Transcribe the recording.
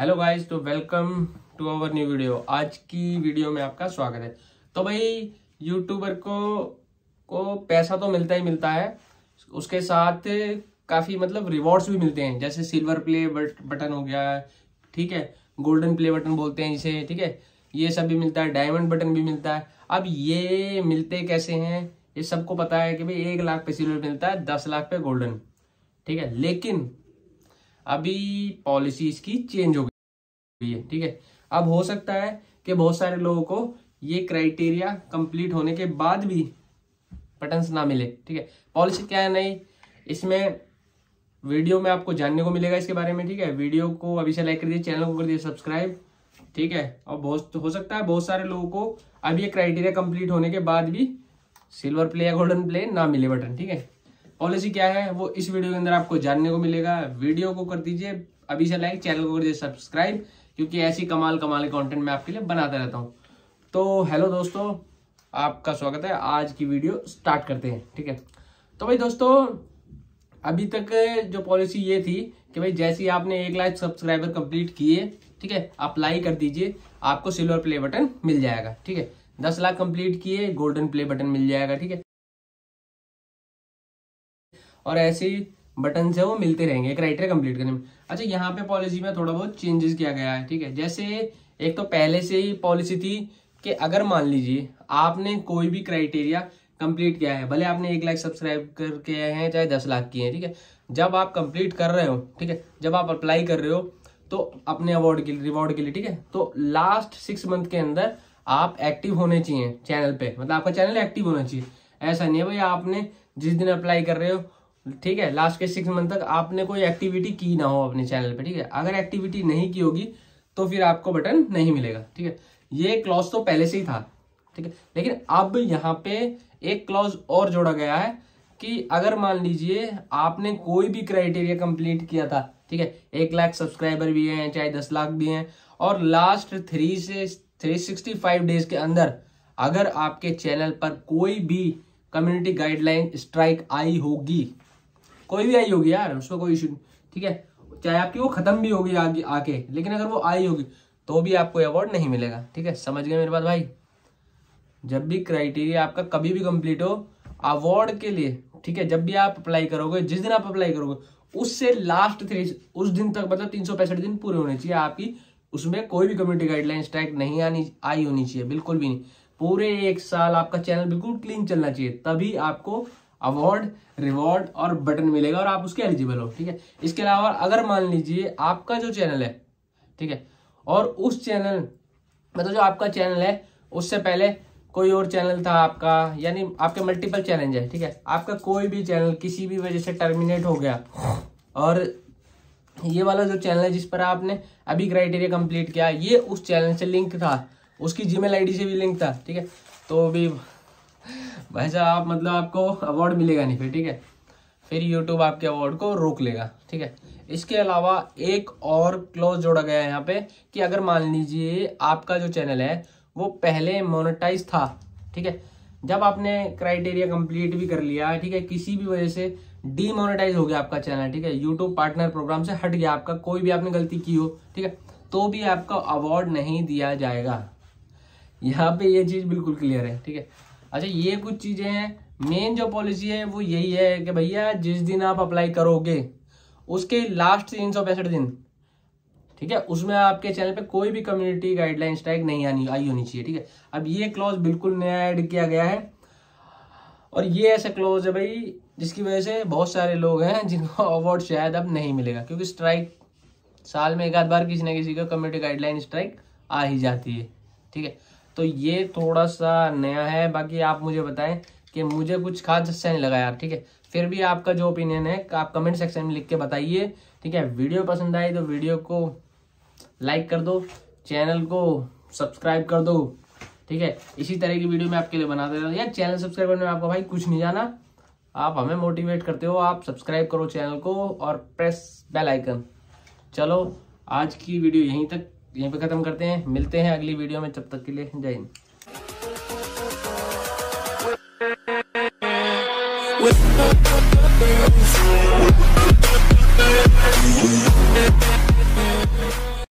Hello guys, तो welcome to our new video. आज की वीडियो में आपका स्वागत है। तो भाई यूट्यूबर को पैसा तो मिलता ही मिलता है, उसके साथ काफ़ी मतलब रिवॉर्ड्स भी मिलते हैं, जैसे सिल्वर प्ले बटन हो गया, ठीक है, गोल्डन प्ले बटन बोलते हैं इसे, ठीक है, ये सब भी मिलता है, डायमंड बटन भी मिलता है। अब ये मिलते कैसे हैं, ये सबको पता है कि भाई 1 लाख पे सिल्वर मिलता है, 10 लाख पे गोल्डन, ठीक है। लेकिन अभी पॉलिसी इसकी चेंज हो गई है, ठीक है। अब हो सकता है कि बहुत सारे लोगों को ये क्राइटेरिया कंप्लीट होने के बाद भी बटन्स ना मिले, ठीक है। पॉलिसी क्या है नई, इसमें वीडियो में आपको जानने को मिलेगा इसके बारे में, ठीक है। वीडियो को अभी से लाइक कर दीजिए, चैनल को कर दीजिए सब्सक्राइब, ठीक है। और बहुत हो सकता है बहुत सारे लोगों को अब ये क्राइटेरिया कंप्लीट होने के बाद भी सिल्वर प्ले या गोल्डन प्ले ना मिले बटन, ठीक है। पॉलिसी क्या है वो इस वीडियो के अंदर आपको जानने को मिलेगा। वीडियो को कर दीजिए अभी से लाइक, चैनल को कर दीजिए सब्सक्राइब, क्योंकि ऐसी कमाल कमाल कंटेंट मैं आपके लिए बनाता रहता हूँ। तो हेलो दोस्तों, आपका स्वागत है, आज की वीडियो स्टार्ट करते हैं, ठीक है। तो भाई दोस्तों, अभी तक जो पॉलिसी ये थी कि भाई जैसे ही आपने 1 लाख सब्सक्राइबर कंप्लीट किए, ठीक है, अप्लाई कर दीजिए, आपको सिल्वर प्ले बटन मिल जाएगा, ठीक है। 10 लाख कंप्लीट किए, गोल्डन प्ले बटन मिल जाएगा, ठीक है। और ऐसे ही बटन से वो मिलते रहेंगे क्राइटेरिया कंप्लीट करने में। अच्छा, यहाँ पे पॉलिसी में थोड़ा बहुत चेंजेस किया गया है, ठीक है। जैसे एक तो पहले से ही पॉलिसी थी कि अगर मान लीजिए आपने कोई भी क्राइटेरिया कंप्लीट किया है, भले आपने 1 लाख सब्सक्राइब करके आए हैं, चाहे 10 लाख किए हैं, ठीक है, जब आप कंप्लीट कर रहे हो, ठीक है, जब आप अप्लाई कर रहे हो तो अपने अवार्ड के लिए, रिवॉर्ड के लिए, ठीक है, तो लास्ट 6 मंथ के अंदर आप एक्टिव होने चाहिए चैनल पे, मतलब आपका चैनल एक्टिव होना चाहिए। ऐसा नहीं है भाई आपने जिस दिन अप्लाई कर रहे हो, ठीक है, लास्ट के 6 मंथ तक आपने कोई एक्टिविटी की ना हो अपने चैनल पे, ठीक है। अगर एक्टिविटी नहीं की होगी तो फिर आपको बटन नहीं मिलेगा, ठीक है। ये क्लॉज तो पहले से ही था, ठीक है, लेकिन अब यहाँ पे एक क्लॉज और जोड़ा गया है कि अगर मान लीजिए आपने कोई भी क्राइटेरिया कंप्लीट किया था, ठीक है, 1 लाख सब्सक्राइबर भी हैं, चाहे 10 लाख भी हैं, और लास्ट 365 डेज के अंदर अगर आपके चैनल पर कोई भी कम्युनिटी गाइडलाइन स्ट्राइक आई होगी, कोई भी आई होगी यार, उसमें कोई इशू, ठीक है, चाहे आपकी वो खत्म भी होगी आगे आके, लेकिन अगर वो आई होगी तो भी आपको अवार्ड नहीं मिलेगा, ठीक है। समझ गए मेरे बात भाई, जब भी क्राइटेरिया आपका कभी भी कंप्लीट हो अवार्ड के लिए, ठीक है, जब भी आप अप्लाई करोगे, जिस दिन आप अप्लाई करोगे उससे लास्ट उस दिन तक, मतलब 365 दिन पूरे होने चाहिए आपकी, उसमें कोई भी कम्युनिटी गाइडलाइन स्ट्राइक नहीं आई होनी चाहिए, बिल्कुल भी नहीं। पूरे 1 साल आपका चैनल बिल्कुल क्लीन चलना चाहिए, तभी आपको अवार्ड, रिवॉर्ड और बटन मिलेगा और आप उसके एलिजिबल हो, ठीक है। इसके अलावा अगर मान लीजिए आपका जो चैनल है, ठीक है, और उस चैनल मतलब जो आपका चैनल है उससे पहले कोई और चैनल था आपका, यानी आपके मल्टीपल चैनल है, ठीक है, आपका कोई भी चैनल किसी भी वजह से टर्मिनेट हो गया और ये वाला जो चैनल है जिस पर आपने अभी क्राइटेरिया कंप्लीट किया ये उस चैनल से लिंक था, उसकी जीमेल आईडी से भी लिंक था, ठीक है, तो भी भाई साहब आप मतलब आपको अवार्ड मिलेगा नहीं फिर, ठीक है, फिर यूट्यूब आपके अवार्ड को रोक लेगा, ठीक है। इसके अलावा एक और क्लॉज जोड़ा गया है यहाँ पे कि अगर मान लीजिए आपका जो चैनल है वो पहले मोनेटाइज था, ठीक है, जब आपने क्राइटेरिया कंप्लीट भी कर लिया, ठीक है, किसी भी वजह से डीमोनेटाइज हो गया आपका चैनल, ठीक है, यूट्यूब पार्टनर प्रोग्राम से हट गया आपका, कोई भी आपने गलती की हो, ठीक है, तो भी आपका अवार्ड नहीं दिया जाएगा। यहाँ पे ये चीज़ बिल्कुल क्लियर है, ठीक है। अच्छा, ये कुछ चीज़ें हैं, मेन जो पॉलिसी है वो यही है कि भैया जिस दिन आप अप्लाई करोगे उसके लास्ट 365 दिन, ठीक है, उसमें आपके चैनल पे कोई भी कम्युनिटी गाइडलाइन स्ट्राइक नहीं आई होनी चाहिए, ठीक है। अब ये क्लॉज बिल्कुल नया ऐड किया गया है और ये ऐसा क्लॉज है भाई जिसकी वजह से बहुत सारे लोग हैं जिनको अवार्ड शायद अब नहीं मिलेगा, क्योंकि स्ट्राइक साल में 1 आध बार किसी ना किसी को कम्युनिटी गाइडलाइन स्ट्राइक आ ही जाती है, ठीक है। तो ये थोड़ा सा नया है, बाकी आप मुझे बताएं कि मुझे कुछ खास अच्छा नहीं लगा यार, ठीक है, फिर भी आपका जो ओपिनियन है आप कमेंट सेक्शन में लिख के बताइए, ठीक है। वीडियो पसंद आए तो वीडियो को लाइक कर दो, चैनल को सब्सक्राइब कर दो, ठीक है, इसी तरह की वीडियो मैं आपके लिए बनाते रहता हूँ यार। चैनल सब्सक्राइब करने में आपको भाई कुछ नहीं जाना, आप हमें मोटिवेट करते हो, आप सब्सक्राइब करो चैनल को और प्रेस बेल आइकन। चलो आज की वीडियो यहीं पे ख़त्म करते हैं, मिलते हैं अगली वीडियो में, तब तक के लिए जय हिंद।